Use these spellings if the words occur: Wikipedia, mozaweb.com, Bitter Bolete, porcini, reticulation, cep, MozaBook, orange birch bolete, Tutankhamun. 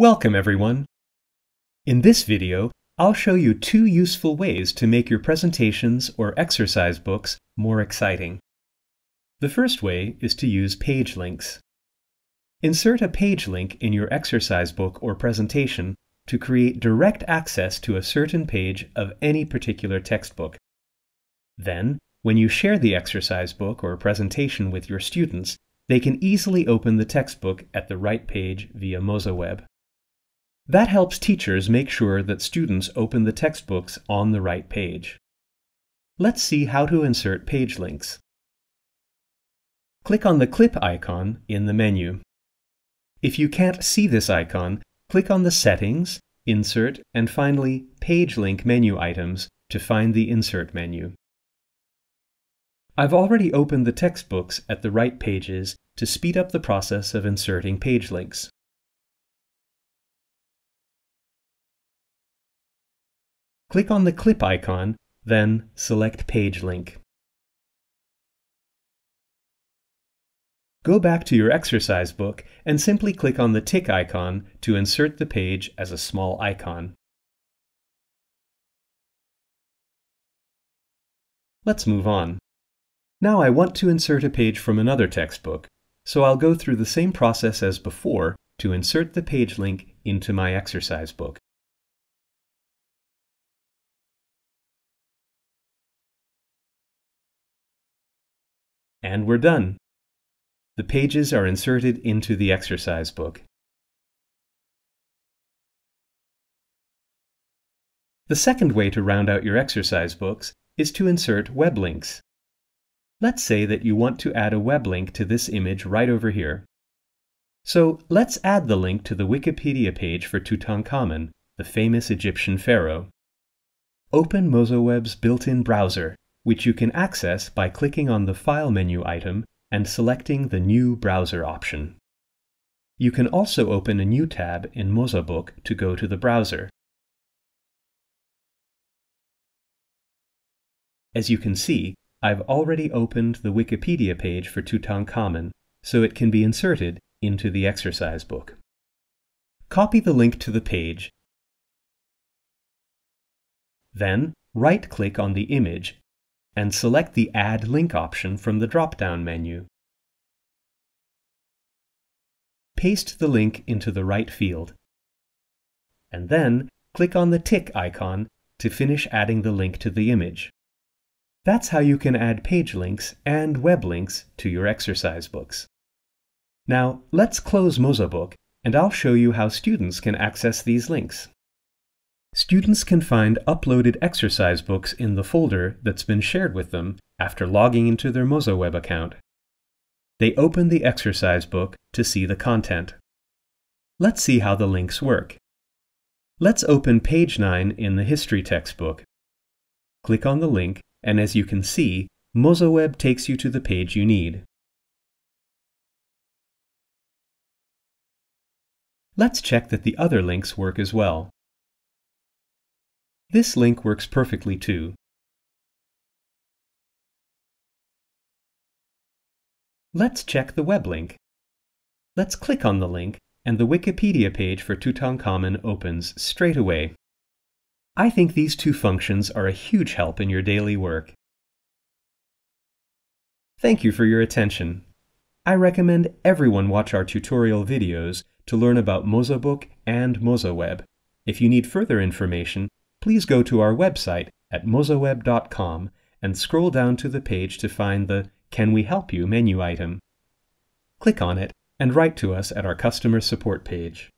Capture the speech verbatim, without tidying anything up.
Welcome everyone! In this video, I'll show you two useful ways to make your presentations or exercise books more exciting. The first way is to use page links. Insert a page link in your exercise book or presentation to create direct access to a certain page of any particular textbook. Then, when you share the exercise book or presentation with your students, they can easily open the textbook at the right page via MozaWeb. That helps teachers make sure that students open the textbooks on the right page. Let's see how to insert page links. Click on the clip icon in the menu. If you can't see this icon, click on the Settings, Insert, and finally Page Link menu items to find the Insert menu. I've already opened the textbooks at the right pages to speed up the process of inserting page links. Click on the clip icon, then select Page Link. Go back to your exercise book and simply click on the tick icon to insert the page as a small icon. Let's move on. Now I want to insert a page from another textbook, so I'll go through the same process as before to insert the page link into my exercise book. And we're done! The pages are inserted into the exercise book. The second way to round out your exercise books is to insert web links. Let's say that you want to add a web link to this image right over here. So let's add the link to the Wikipedia page for Tutankhamun, the famous Egyptian pharaoh. Open MozaWeb's built-in browser, which you can access by clicking on the File menu item and selecting the New Browser option. You can also open a new tab in MozaBook to go to the browser. As you can see, I've already opened the Wikipedia page for Tutankhamun, so it can be inserted into the exercise book. Copy the link to the page, then right-click on the image and select the Add Link option from the drop-down menu. Paste the link into the right field, and then click on the tick icon to finish adding the link to the image. That's how you can add page links and web links to your exercise books. Now let's close MozaBook, and I'll show you how students can access these links. Students can find uploaded exercise books in the folder that's been shared with them after logging into their MozaWeb account. They open the exercise book to see the content. Let's see how the links work. Let's open page nine in the history textbook. Click on the link, and as you can see, MozaWeb takes you to the page you need. Let's check that the other links work as well. This link works perfectly too. Let's check the web link. Let's click on the link, and the Wikipedia page for Tutankhamun opens straight away. I think these two functions are a huge help in your daily work. Thank you for your attention. I recommend everyone watch our tutorial videos to learn about MozaBook and MozaWeb. If you need further information, please go to our website at mozaweb dot com and scroll down to the page to find the Can We Help You menu item. Click on it and write to us at our customer support page.